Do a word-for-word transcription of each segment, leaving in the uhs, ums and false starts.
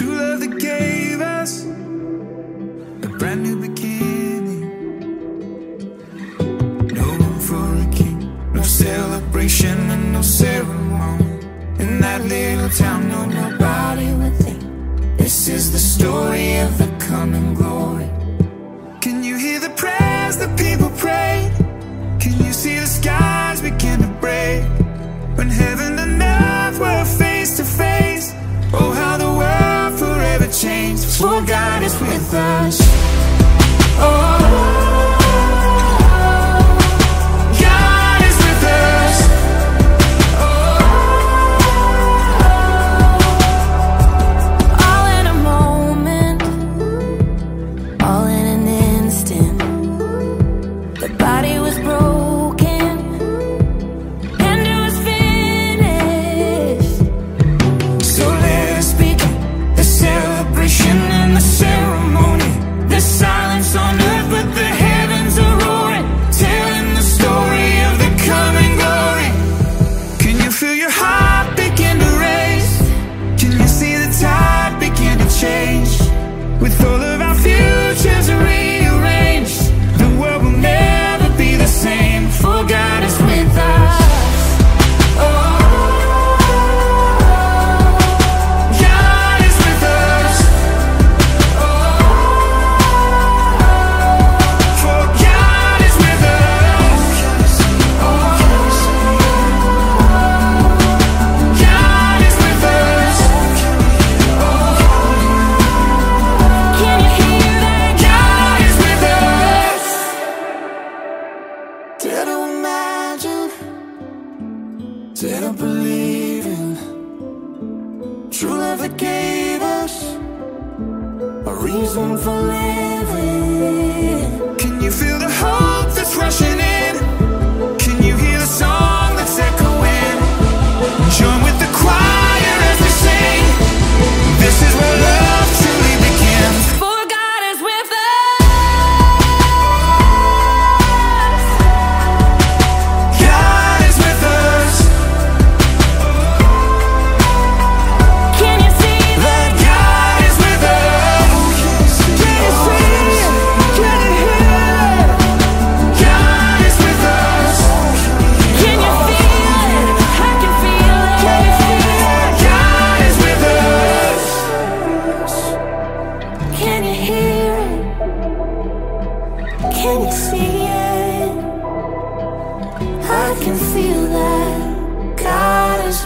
true love that gave us a brand new beginning. No room for a king, no celebration and no ceremony. In that little town, no, nobody would think this is the story of the coming glory. Can you hear the prayers that people pray? Can you see the skies begin to break? When heaven and earth were face to face, oh, how the world forever changed, for God is with us. Oh,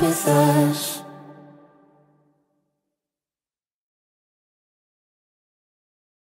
with us.